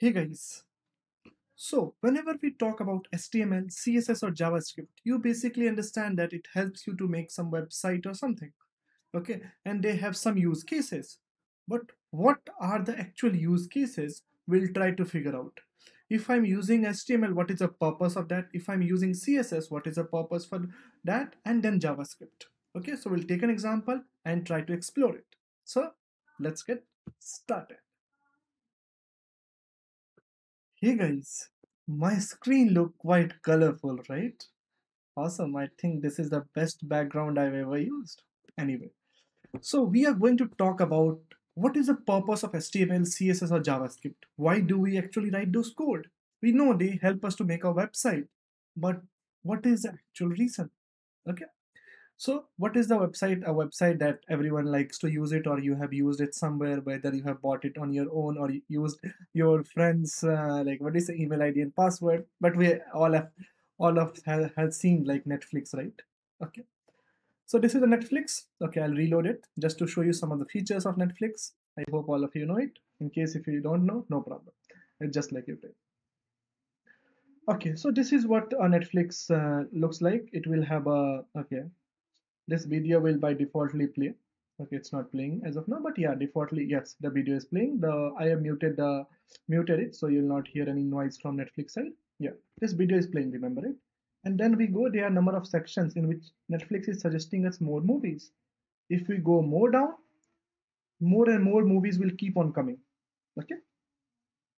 Hey guys, so whenever we talk about HTML, CSS or JavaScript, you basically understand that it helps you to make some website or something, okay? And they have some use cases, but what are the actual use cases? We'll try to figure out. If I'm using HTML, what is the purpose of that? If I'm using CSS, what is the purpose for that? And then JavaScript, okay? So we'll take an example and try to explore it. So let's get started. Hey guys, my screen look quite colorful, right? Awesome, I think this is the best background I've ever used. Anyway, so we are going to talk about what is the purpose of HTML, CSS or JavaScript? Why do we actually write those code? We know they help us to make our website, but what is the actual reason? Okay, so what is the website? A website that everyone likes to use it, or you have used it somewhere, whether you have bought it on your own or used your friends, like what is the email ID and password, but we all have seen like Netflix, right? Okay. So this is the Netflix. Okay, I'll reload it just to show you some of the features of Netflix. I hope all of you know it. In case if you don't know, no problem. It's just like you did. Okay, so this is what a Netflix looks like. It will have a, okay. This video will by defaultly play. Okay, it's not playing as of now, but yeah, defaultly, yes, the video is playing. I have muted it, so you'll not hear any noise from Netflix side. Yeah, this video is playing, remember it. And then we go, there are a number of sections in which Netflix is suggesting us more movies. If we go more down, more and more movies will keep on coming. Okay.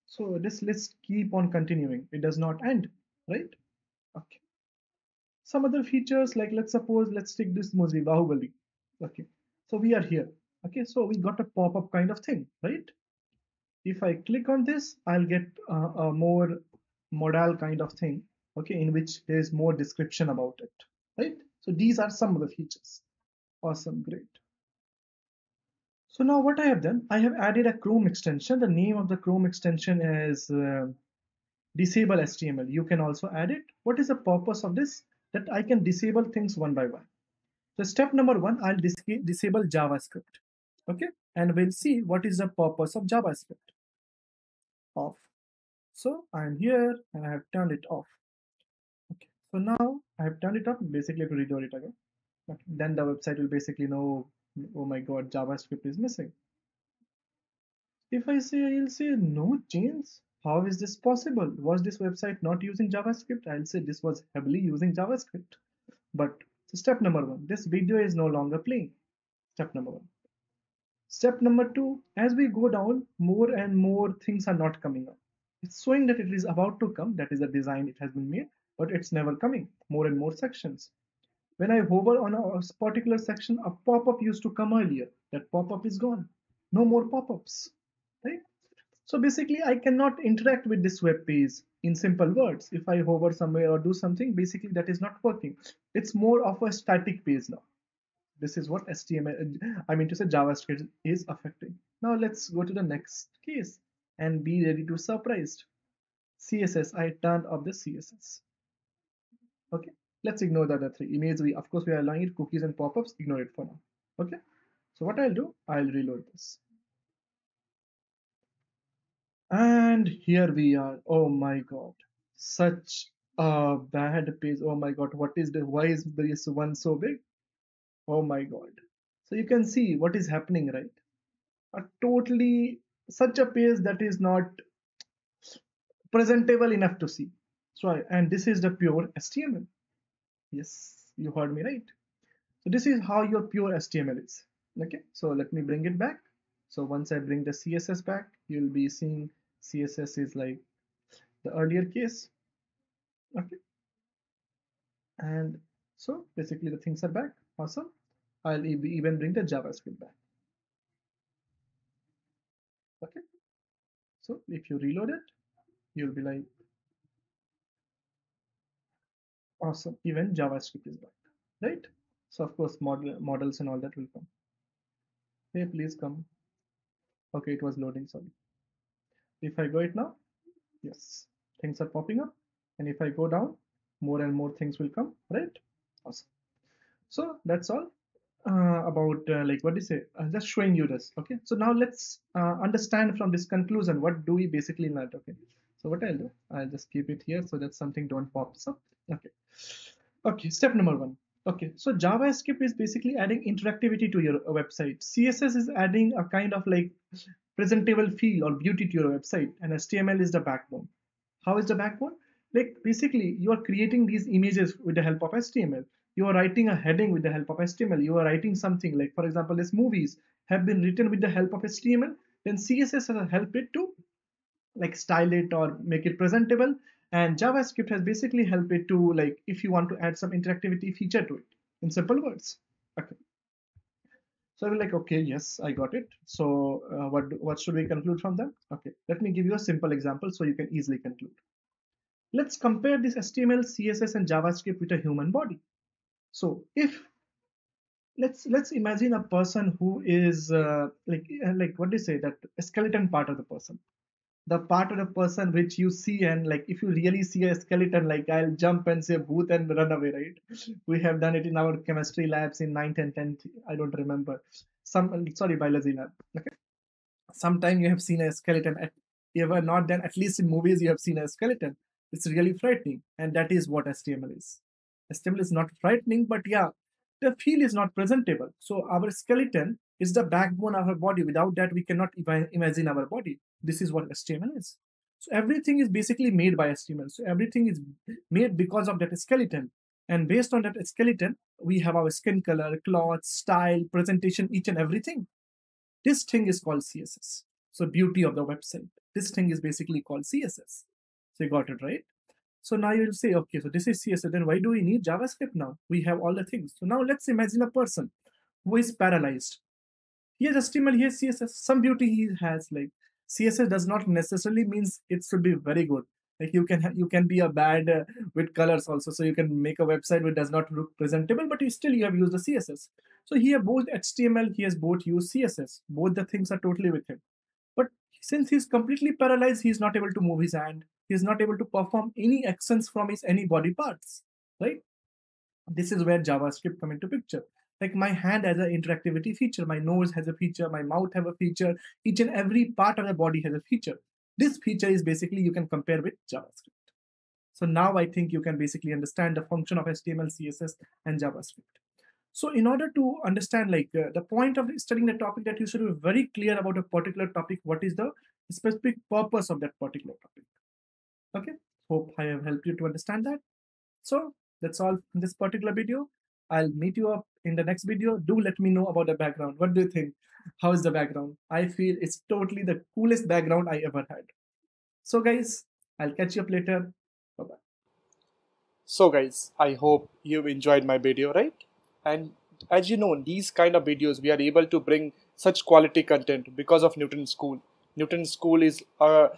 So this list keep on continuing. It does not end, right? Okay. Some other features, like let's take this movie, Bahubali. Okay, so we are here. Okay, so we got a pop-up kind of thing, right? If I click on this, I'll get a more modal kind of thing, okay, in which there is more description about it, right? So these are some of the features. Awesome, great. So now what I have done, I have added a Chrome extension. The name of the Chrome extension is Disable HTML. You can also add it. What is the purpose of this? That I can disable things one by one. So step number one, I'll disable JavaScript. Okay, and we'll see what is the purpose of JavaScript. Off. So I'm here and I have turned it off. Okay, so now I have turned it off. Basically, to reload it again. Okay. Then the website will basically know, oh my God, JavaScript is missing. If I say, I'll say no change. How is this possible? Was this website not using JavaScript? I'll say this was heavily using JavaScript. But so step number one, this video is no longer playing. Step number one. Step number two, as we go down, more and more things are not coming up. It's showing that it is about to come. That is a design, it has been made, but it's never coming. More and more sections. When I hover on a particular section, a pop-up used to come earlier. That pop-up is gone. No more pop-ups, right? So basically, I cannot interact with this web page in simple words. If I hover somewhere or do something, basically that is not working. It's more of a static page now. This is what JavaScript is affecting. Now let's go to the next case and be ready to surprised. CSS, I turned off the CSS. Okay, let's ignore the other three. Image, of course, we are allowing it, cookies and pop-ups, ignore it for now. Okay, so what I'll do, I'll reload this. And here we are. Oh my God, such a bad page. Oh my God, what is this? Why is this one so big? Oh my God. So you can see what is happening, right? A totally such a page that is not presentable enough to see. So, and this is the pure HTML. Yes, you heard me right. So this is how your pure HTML is. Okay, so let me bring it back. So once I bring the CSS back, you'll be seeing CSS is like the earlier case. Okay. And so basically the things are back. Awesome. I'll even bring the JavaScript back. Okay. So if you reload it, you'll be like, awesome. Even JavaScript is back, right? So of course, models and all that will come. Hey, please come. Okay, it was loading, sorry. If I go it now, yes, things are popping up. And if I go down, more and more things will come, right? Awesome. So that's all. about like what do you say, just showing you this. Okay, so now let's understand from this conclusion what do we basically learned. Okay, so what I'll do, I'll just keep it here so that something don't pop up. Okay, okay, step number one. Okay, so JavaScript is basically adding interactivity to your website. CSS is adding a kind of like presentable feel or beauty to your website, and HTML is the backbone. How is the backbone? Like basically you are creating these images with the help of HTML. You are writing a heading with the help of HTML. You are writing something like, for example, these movies have been written with the help of HTML. Then CSS has helped it to like style it or make it presentable. And JavaScript has basically helped it to like, if you want to add some interactivity feature to it, in simple words. Okay. So I'm like, okay, yes, I got it. So what should we conclude from that? Okay, let me give you a simple example so you can easily conclude. Let's compare this HTML, CSS, and JavaScript with a human body. So if let's imagine a person who is like what do you say, that skeleton part of the person, the part of the person which you see, and like if you really see a skeleton, like I'll jump and say booth and run away, right? We have done it in our chemistry labs in 9th and 10th, I don't remember, some sorry, biology lab. Okay, sometime you have seen a skeleton, ever not done, at least in movies you have seen a skeleton. It's really frightening, and that is what HTML is. HTML is not frightening, but yeah, the feel is not presentable. So our skeleton is the backbone of our body. Without that, we cannot imagine our body. This is what HTML is. So everything is basically made by HTML. So everything is made because of that skeleton. And based on that skeleton, we have our skin color, clothes, style, presentation, each and everything. This thing is called CSS. So beauty of the website. This thing is basically called CSS. So you got it, right? So now you will say, okay, so this is CSS, then why do we need JavaScript now? We have all the things. So now let's imagine a person who is paralyzed. Here's HTML, here's CSS, some beauty he has. Like CSS does not necessarily means it should be very good. Like you can be a bad with colors also. So you can make a website which does not look presentable, but you have used the CSS. So here both HTML, he has both used CSS. Both the things are totally with him. But since he's completely paralyzed, he's not able to move his hand. He is not able to perform any actions from his any body parts, right? This is where JavaScript come into picture. Like my hand has an interactivity feature, my nose has a feature, my mouth have a feature, each and every part of the body has a feature. This feature is basically you can compare with JavaScript. So now I think you can basically understand the function of HTML, CSS, and JavaScript. So in order to understand like the point of studying the topic, that you should be very clear about a particular topic, what is the specific purpose of that particular topic. Okay, hope I have helped you to understand that. So that's all in this particular video. I'll meet you up in the next video. Do let me know about the background. What do you think? How is the background? I feel it's totally the coolest background I ever had. So guys, I'll catch you up later. Bye-bye. So guys, I hope you enjoyed my video, right? And as you know, in these kind of videos, we are able to bring such quality content because of Newton School. Newton School is a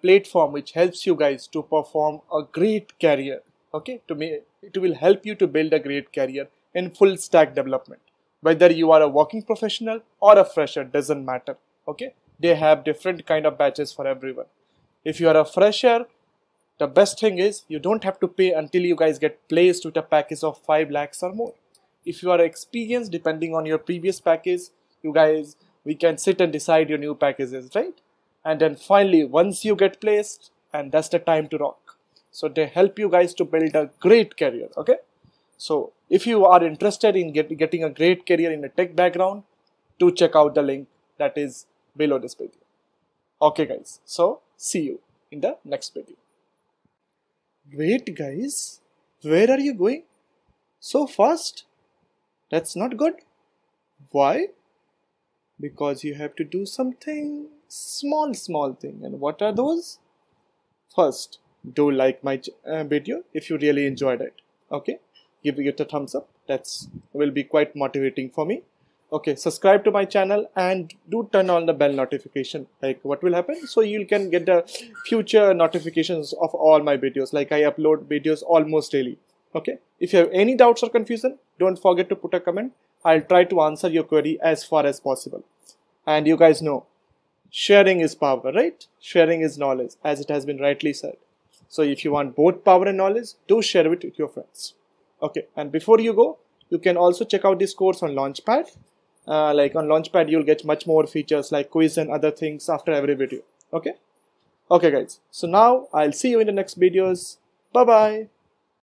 platform which helps you guys to perform a great career. Okay, it will help you to build a great career in full stack development. Whether you are a working professional or a fresher, doesn't matter. Okay, they have different kind of batches for everyone. If you are a fresher, the best thing is you don't have to pay until you guys get placed with a package of 5 lakhs or more. If you are experienced, depending on your previous package, you guys, we can sit and decide your new packages, right? And then finally, once you get placed, and that's the time to rock. So they help you guys to build a great career, okay? So if you are interested in getting a great career in a tech background, do check out the link that is below this video. Okay guys, so see you in the next video. Wait guys, where are you going so fast? That's not good. Why? Because you have to do something. Small thing. And what are those? First, do like my video if you really enjoyed it. Okay, give it a thumbs up. That's will be quite motivating for me. Okay, subscribe to my channel and do turn on the bell notification. Like what will happen? So you can get the future notifications of all my videos. Like I upload videos almost daily. Okay, if you have any doubts or confusion, don't forget to put a comment. I'll try to answer your query as far as possible. And you guys know, sharing is power, right? Sharing is knowledge, as it has been rightly said. So if you want both power and knowledge, do share it with your friends. Okay, and before you go, You can also check out this course on Launchpad. Like on Launchpad, you'll get much more features like quiz and other things after every video. Okay? Okay guys, so now I'll see you in the next videos. Bye-bye.